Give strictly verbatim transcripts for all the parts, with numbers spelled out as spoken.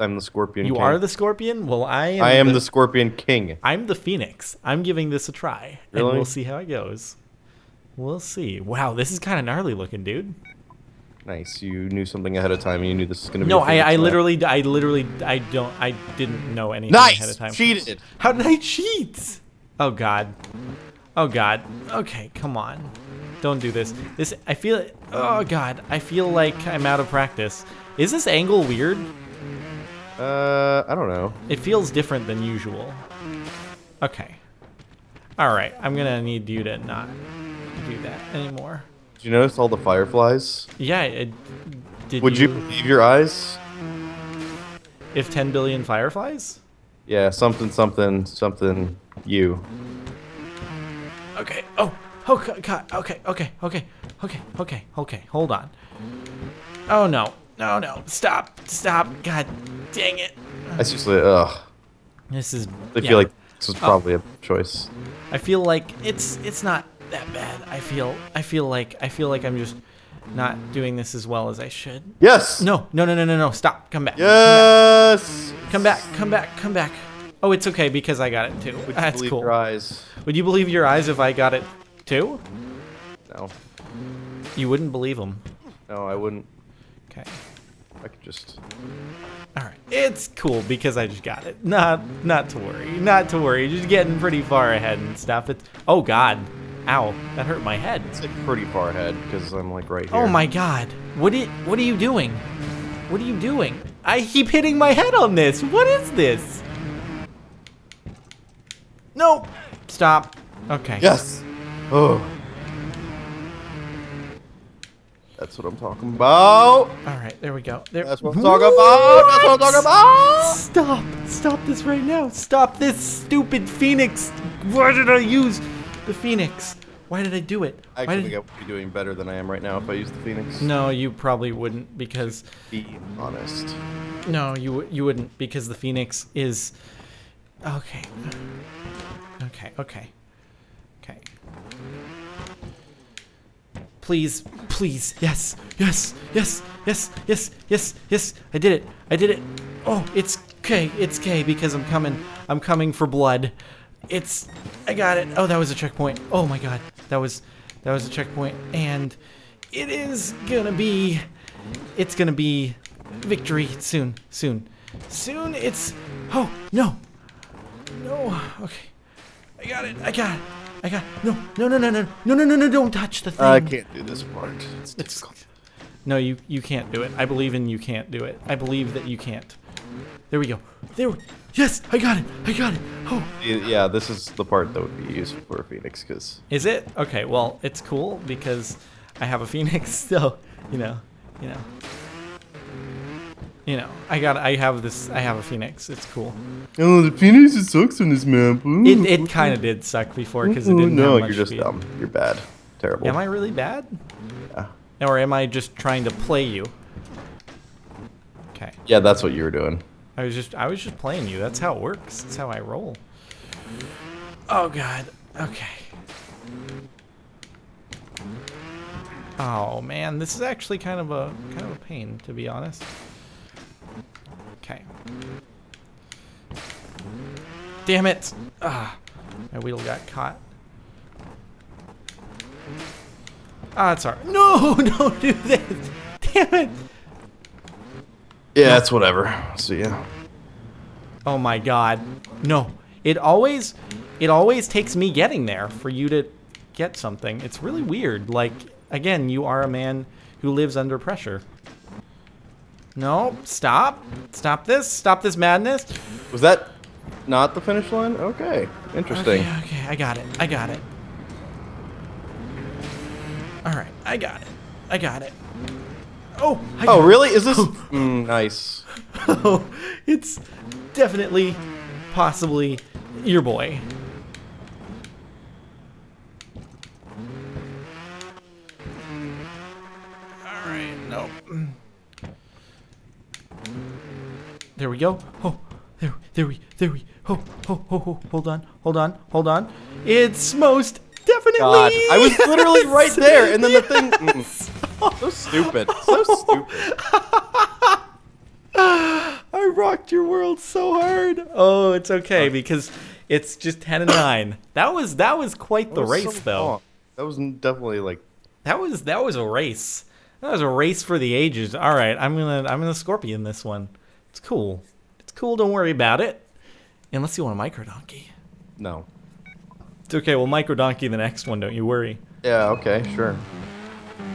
I'm the Scorpion you King. You are the Scorpion? Well, I am I am the, the Scorpion King. I'm the Phoenix. I'm giving this a try. Really? And we'll see how it goes. We'll see. Wow, this is kind of gnarly looking, dude. Nice. You knew something ahead of time and you knew this was going to be No, a I I map. literally I literally I don't I didn't know anything nice! ahead of time. Nice. Cheated. How did I cheat? Oh god. Oh god. Okay, come on. Don't do this. This I feel Oh god. I feel like I'm out of practice. Is this angle weird? Uh, I don't know. It feels different than usual. Okay. All right. I'm going to need you to not do that anymore. Did you notice all the fireflies? Yeah. It, did Would you, you believe your eyes? If ten billion fireflies? Yeah, something, something, something, you. Okay. Oh, oh, God. Okay, okay, okay, okay, okay, okay. Hold on. Oh, no. No, no. Stop. Stop. God dang it. That's usually, ugh. This is... I yeah. feel like this was probably oh. a choice. I feel like it's it's not that bad. I feel I feel like I feel like I'm just not doing this as well as I should. Yes! No, no, no, no, no, no. Stop. Come back. Yes! Come back. Come back. Come back. Oh, it's okay because I got it too. Would you That's believe cool. your eyes? Would you believe your eyes if I got it too? No. You wouldn't believe them. No, I wouldn't. Okay. I could just... Alright, it's cool because I just got it. Not not to worry, not to worry. Just getting pretty far ahead and stuff. It's... Oh god, ow, that hurt my head. It's like pretty far ahead because I'm like right here. Oh my god, what, it, what are you doing? What are you doing? I keep hitting my head on this, what is this? No, stop, okay. Yes, oh. That's what I'm talking about. All right, there we go. There. That's what I'm talking about. That's what I'm talking about. Stop. Stop this right now. Stop this stupid Phoenix. Why did I use the Phoenix? Why did I do it? I actually think I would be doing better than I am right now if I used the Phoenix. No, you probably wouldn't because... Be honest. No, you, you wouldn't because the Phoenix is... Okay. Okay, okay. Okay. Please, please, yes, yes, yes, yes, yes, yes, yes, I did it, I did it. Oh, it's K, it's K because I'm coming, I'm coming for blood. It's, I got it. Oh, that was a checkpoint. Oh my god, that was, that was a checkpoint. And it is gonna be, it's gonna be victory soon, soon, soon. It's, oh, no, no, okay. I got it, I got it. I got no no no no no no no no no don't touch the thing. I can't do this part. It's difficult. No, you you can't do it. I believe in you can't do it. I believe that you can't. There we go. There. Yes, I got it. I got it. Oh. Yeah, this is the part that would be useful for a Phoenix, cause. Is it? Okay. Well, it's cool because I have a Phoenix, so you know, you know, you know. I got. I have this. I have a Phoenix. It's cool. Oh, the Phoenix it sucks on this map. Ooh. It, it kind of did suck before because it didn't No, have much you're just speed. dumb. You're bad. Terrible. Am I really bad? Yeah. Or am I just trying to play you? Okay. Yeah, that's what you were doing. I was just I was just playing you. That's how it works. That's how I roll. Oh god. Okay. Oh man, this is actually kind of a kind of a pain to be honest. Okay. Damn it! Ah, my wheel got caught. Ah, it's alright. No, don't do this! Damn it! Yeah, it's whatever. See ya. Oh my god. No. It always, it always takes me getting there for you to get something. It's really weird. Like, again, you are a man who lives under pressure. No, stop. Stop this. Stop this madness. Was that... Not the finish line? Okay. Interesting. Okay, okay, I got it. I got it. Alright, I got it. I got it. Oh, I got Oh, really? It. Is this... mm, nice. Oh, it's definitely, possibly, your boy. Alright, nope. There we go. Oh. There, there we, there we, ho, ho, ho, ho, hold on, hold on, hold on. It's most definitely. God, I was literally right there, and then yes. the thing. Mm, so stupid, so stupid. I rocked your world so hard. Oh, it's okay because it's just ten and nine. That was that was quite the race, though. That was definitely like that was that was a race. That was a race for the ages. All right, I'm gonna I'm gonna Scorpion this one. It's cool. It's cool. Don't worry about it. Unless you want a micro donkey. No. It's okay. We'll micro donkey the next one. Don't you worry. Yeah. Okay. Sure.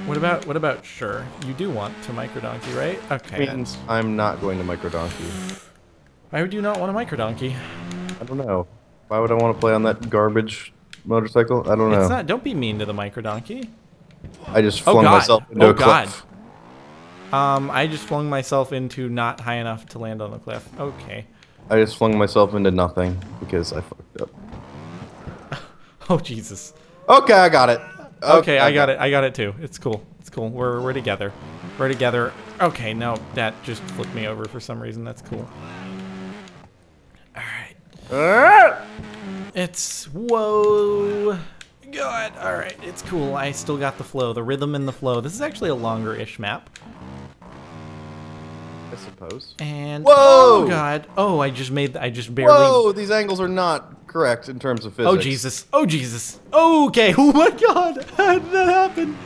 What about what about sure? You do want to micro donkey, right? Okay. I mean, I'm not going to micro donkey. Why would you not want to micro donkey? I don't know. Why would I want to play on that garbage motorcycle? I don't know. It's not. Don't be mean to the micro donkey. I just flung oh God. myself into oh a cliff. God. Um, I just flung myself into not high enough to land on the cliff. Okay. I just flung myself into nothing because I fucked up. Oh Jesus. Okay, I got it. Okay, okay, I got it. I got it too. It's cool. It's cool. We're we're together. We're together. Okay, no, that just flipped me over for some reason. That's cool. All right. Uh, it's whoa. God. All right. It's cool. I still got the flow, the rhythm and the flow. This is actually a longer-ish map. I suppose. And whoa! Oh God. Oh, I just made. I just barely. Whoa! These angles are not correct in terms of physics. Oh Jesus! Oh Jesus! Oh, okay. Oh my God! How did that happen?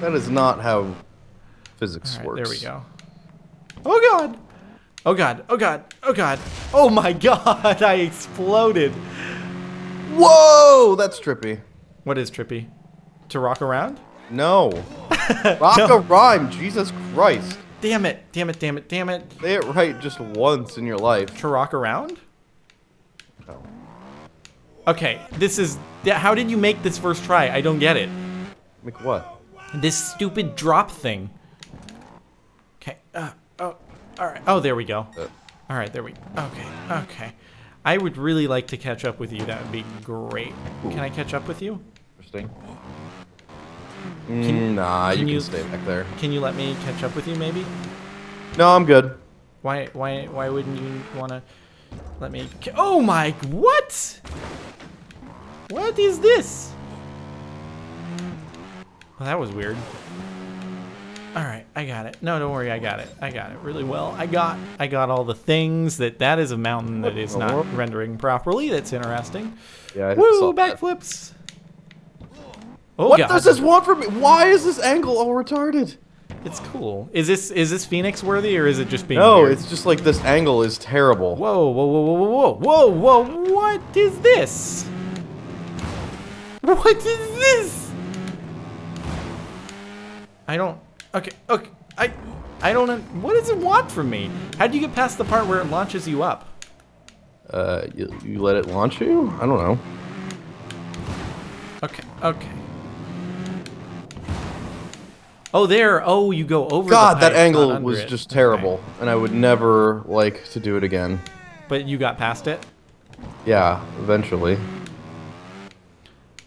That is not how physics right, works. There we go. Oh God! Oh God! Oh God! Oh God! Oh my God! I exploded! Whoa! That's trippy. What is trippy? To rock around? No. Rock no. a rhyme. Jesus Christ! Damn it! Damn it! Damn it! Damn it! Say it right just once in your life. To rock around? No. Okay, this is. How did you make this first try? I don't get it. Make what? This stupid drop thing. Okay. Uh, oh. All right. Oh, there we go. Uh. All right, there we. Okay. Okay. I would really like to catch up with you. That would be great. Ooh. Can I catch up with you? Interesting. Can, nah, can you can you, stay back there. Can you let me catch up with you, maybe? No, I'm good. Why? Why? Why wouldn't you want to? Let me. Oh my! What? What is this? Well, that was weird. All right, I got it. No, don't worry, I got it. I got it really well. I got. I got all the things. That that is a mountain that is not rendering properly. That's interesting. Yeah. I Woo! Backflips. Oh, what God. does this want from me? Why is this angle all retarded? It's cool. Is this is this Phoenix worthy or is it just being? No, weird? It's just like this angle is terrible. Whoa, whoa, whoa, whoa, whoa, whoa, whoa! What is this? What is this? I don't. Okay, okay. I, I don't. What does it want from me? How do you get past the part where it launches you up? Uh, you, you let it launch you? I don't know. Okay. Okay. Oh, there. Oh, you go over. God, the that angle was it. just terrible, okay. and I would never like to do it again. But you got past it? Yeah, eventually.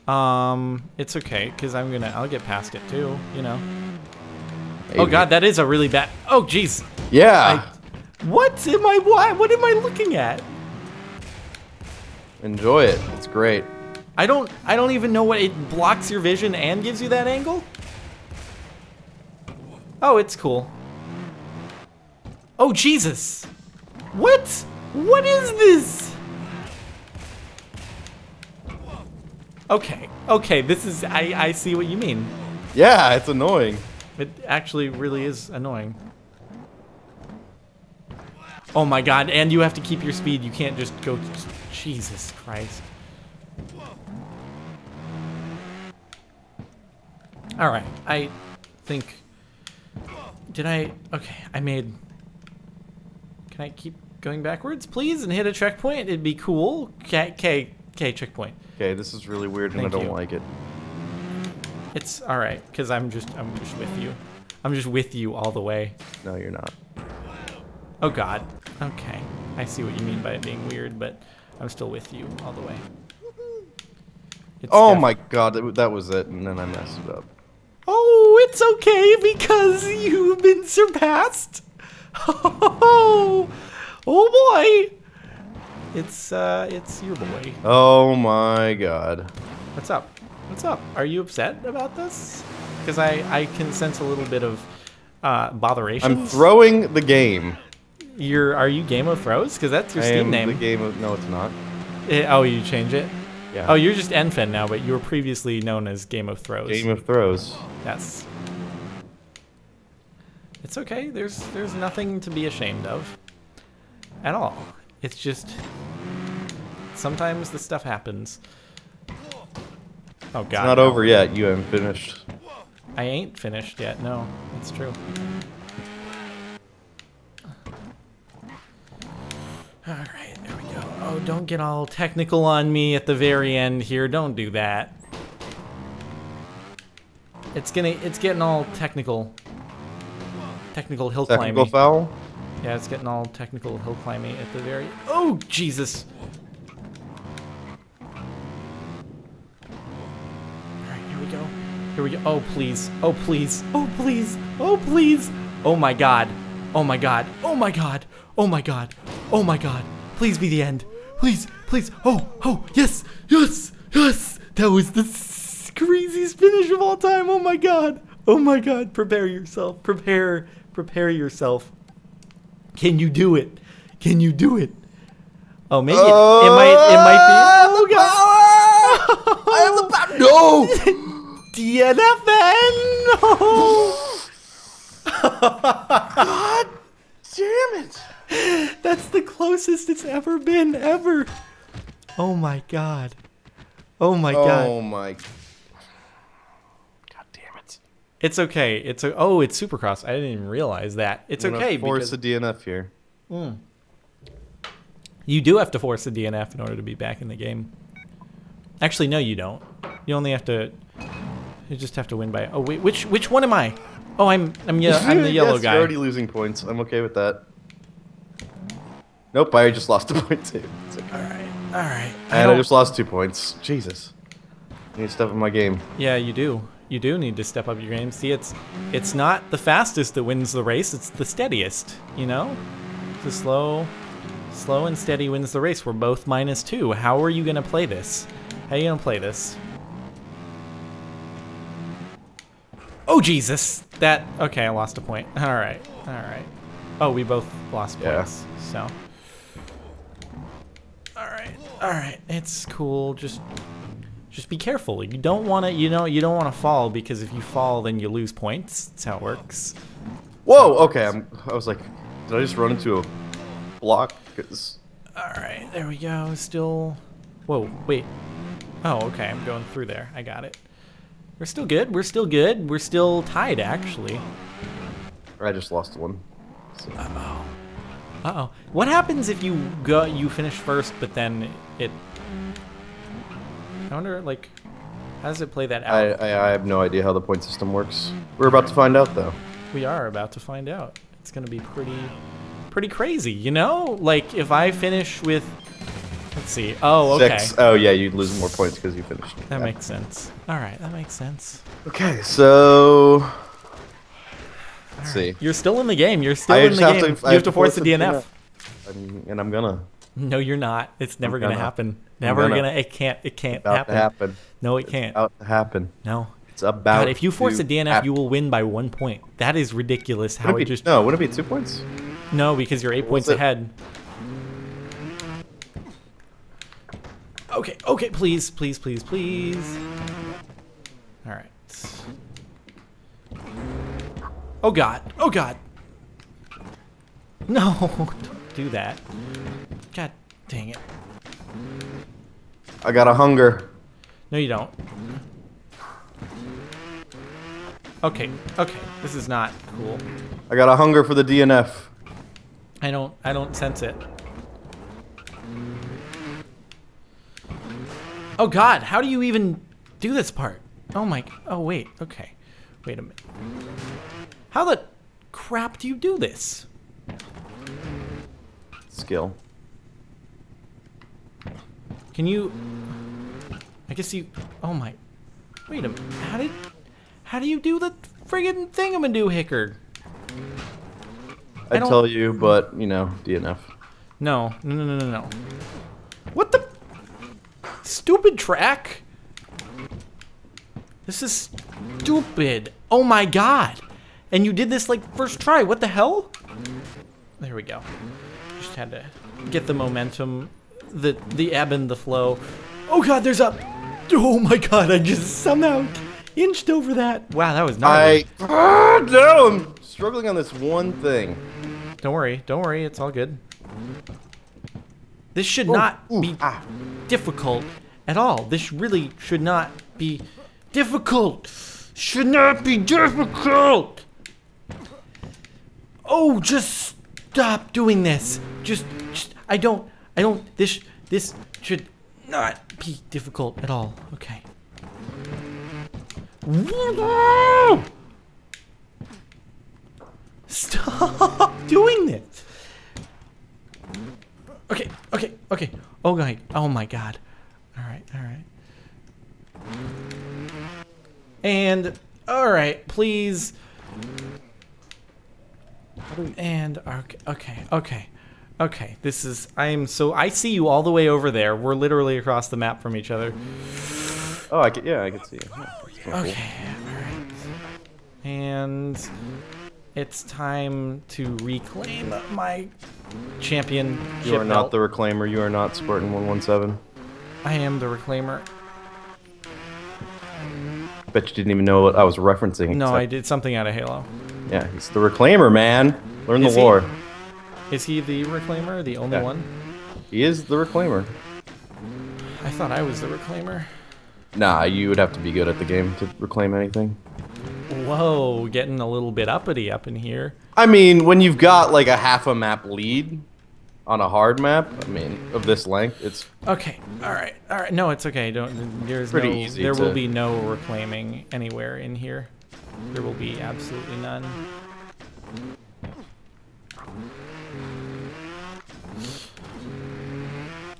Um, it's okay, because I'm gonna, I'll get past it too, you know. Maybe. Oh God, that is a really bad, oh jeez. Yeah. I, what am I, why, what am I looking at? Enjoy it, it's great. I don't, I don't even know what, it blocks your vision and gives you that angle? Oh, it's cool. Oh, Jesus! What? What is this? Okay, okay, this is... I, I see what you mean. Yeah, it's annoying. It actually really is annoying. Oh my God, and you have to keep your speed. You can't just go... Jesus Christ. Alright, I think... Did I? Okay, I made. Can I keep going backwards, please, and hit a checkpoint? It'd be cool. Okay, okay, okay, checkpoint. Okay, this is really weird, and I don't like it. It's all right, cause I'm just, I'm just with you. I'm just with you all the way. No, you're not. Oh God. Okay, I see what you mean by it being weird, but I'm still with you all the way. It's oh my God, that was it, and then I messed it up. Oh, it's okay because you've been surpassed. Oh, oh boy, it's uh, it's your boy. Oh my God. What's up? What's up? Are you upset about this? Because I I can sense a little bit of uh, botheration. I'm throwing the game. You're, are you Game of Thrones? Because that's your I Steam am name. The Game of, no, it's not. It, oh, you change it? Yeah. Oh, you're just N F N now, but you were previously known as Game of Thrones. Game of Thrones. Yes. It's okay. There's there's nothing to be ashamed of at all. It's just sometimes this stuff happens. Oh, God. It's not over yet. You haven't finished. I ain't finished yet. No, it's true. All right, there we go. Oh, don't get all technical on me at the very end here. Don't do that. It's gonna, it's getting all technical. Technical hill climbing. Technical foul? Yeah, it's getting all technical hill climbing at the very... Oh, Jesus! All right, here we go. Here we go. Oh, please. Oh, please. Oh, please. Oh, please. Oh, my God. Oh, my God. Oh, my God. Oh, my God. Oh, my God. Please be the end. Please. Please. Oh. Oh. Yes. Yes. Yes. That was the craziest finish of all time. Oh, my God. Oh, my God. Prepare yourself. Prepare. Prepare yourself. Can you do it? Can you do it? Oh, maybe uh, it, it might It might be. Oh, God. I have the power. No. D N F N. No. God damn it. That's the closest it's ever been, ever. Oh my God. Oh my oh God. Oh my. God damn it. It's okay. It's a, oh, it's Supercross. I didn't even realize that. It's I'm okay. Force because, a D N F here. Mm, you do have to force a D N F in order to be back in the game. Actually, no, you don't. You only have to. You just have to win by. Oh wait, which which one am I? Oh, I'm I'm yeah I'm the yellow yes, guy. You're already losing points. I'm okay with that. Nope, I just lost a point too. It's okay. All right, all right. And I, I just lost two points. Jesus, I need to step up my game. Yeah, you do. You do need to step up your game. See, it's it's not the fastest that wins the race. It's the steadiest. You know, the slow, slow and steady wins the race. We're both minus two. How are you gonna play this? How are you gonna play this? Oh Jesus! That okay? I lost a point. All right, all right. Oh, we both lost points. Yeah. So. Alright, alright, it's cool. Just just be careful. You don't wanna you know you don't wanna fall, because if you fall then you lose points. That's how it works. Whoa, okay, I'm I was like, did I just run into a block? Alright, there we go, still whoa, wait. Oh, okay, I'm going through there. I got it. We're still good, we're still good, we're still tied actually. I just lost one. So. Uh oh. Uh-oh. What happens if you go you finish first but then it I wonder like how does it play that out? I, I I have no idea how the point system works. We're about to find out though. We are about to find out. It's gonna be pretty pretty crazy, you know? Like if I finish with let's see. Oh okay. Six. Oh yeah, you'd lose more points because you finished. That yeah. makes sense. Alright, that makes sense. Okay, so let's see. You're still in the game. You're still I in the game. To, you have, have to force, force the D N F. D N F. And I'm gonna. No, you're not. It's never gonna, gonna happen. Never gonna. gonna. It can't. It can't about happen. To happen. No, it it's can't. About to happen. No. It's about. God, if you force a D N F, happen. you will win by one point. That is ridiculous. How would it, it be, just? No, would it be two points? No, because you're eight What's points it? ahead. Okay. Okay. Please. Please. Please. Please. All right. Oh God, oh God. No, don't do that. God dang it. I got a hunger. No, you don't. Okay, okay, this is not cool. I got a hunger for the D N F. I don't, I don't sense it. Oh God, how do you even do this part? Oh my, oh wait, okay. Wait a minute. How the crap do you do this? Skill. Can you... I guess you... Oh my... Wait a minute. How did... How do you do the friggin' thingamadoo-hicker? I, I tell you, but, you know, D N F. No. No, no, no, no, no. What the... Stupid track? This is stupid. Oh my God. And you did this like first try. What the hell? There we go. Just had to get the momentum, the the ebb and the flow. Oh god, there's up. Oh my god, I just somehow inched over that. Wow, that was nice. I ah, no, I'm struggling on this one thing. Don't worry, don't worry, it's all good. This should ooh, not ooh, be ah. difficult at all. This really should not be difficult. Should not be difficult. Oh, just stop doing this. Just, just I don't, I don't. This, this should not be difficult at all. Okay. Stop doing this. Okay, okay, okay. Oh god. Oh my god. All right, all right. And all right, please. And okay, okay, okay, okay. This is. I am so. I see you all the way over there. We're literally across the map from each other. Oh, I can, yeah, I can see you. Oh, yeah. Okay, all right. And it's time to reclaim my champion. You are not belt. The reclaimer. You are not Spartan one one seven. I am the reclaimer. Bet you didn't even know what I was referencing. No, I did something out of Halo. Yeah, he's the reclaimer, man. Learn the lore. Is he the reclaimer, the only one? He is the reclaimer. I thought I was the reclaimer. Nah, you would have to be good at the game to reclaim anything. Whoa, getting a little bit uppity up in here. I mean, when you've got like a half a map lead on a hard map, I mean, of this length, it's okay. All right, all right. No, it's okay. Don't. There's pretty no, easy. There to... will be no reclaiming anywhere in here. There will be absolutely none.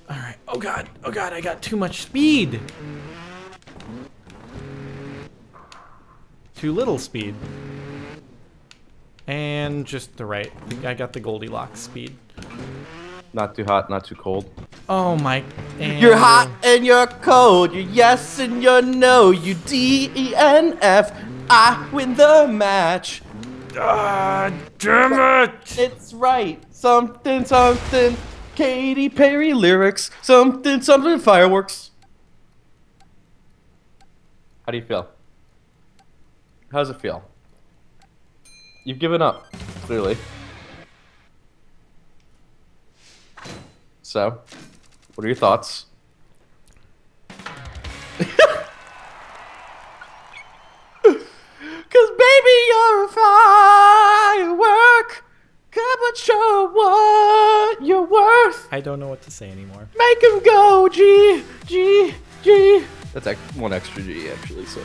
Alright. Oh god. Oh god, I got too much speed. Too little speed. And just the right. I got the Goldilocks speed. Not too hot, not too cold. Oh my. And you're hot and you're cold. You're yes and you're no. You D E N F. I win the match. Ah, damn it! It's right. Something, something. Katy Perry lyrics. Something, something. Fireworks. How do you feel? How does it feel? You've given up, clearly. So, what are your thoughts? Cause baby, you're a firework. Come and show what you're worth. I don't know what to say anymore. Make him go, G, G, G. That's one extra G, actually, so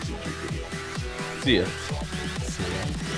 just do G. See ya. See ya.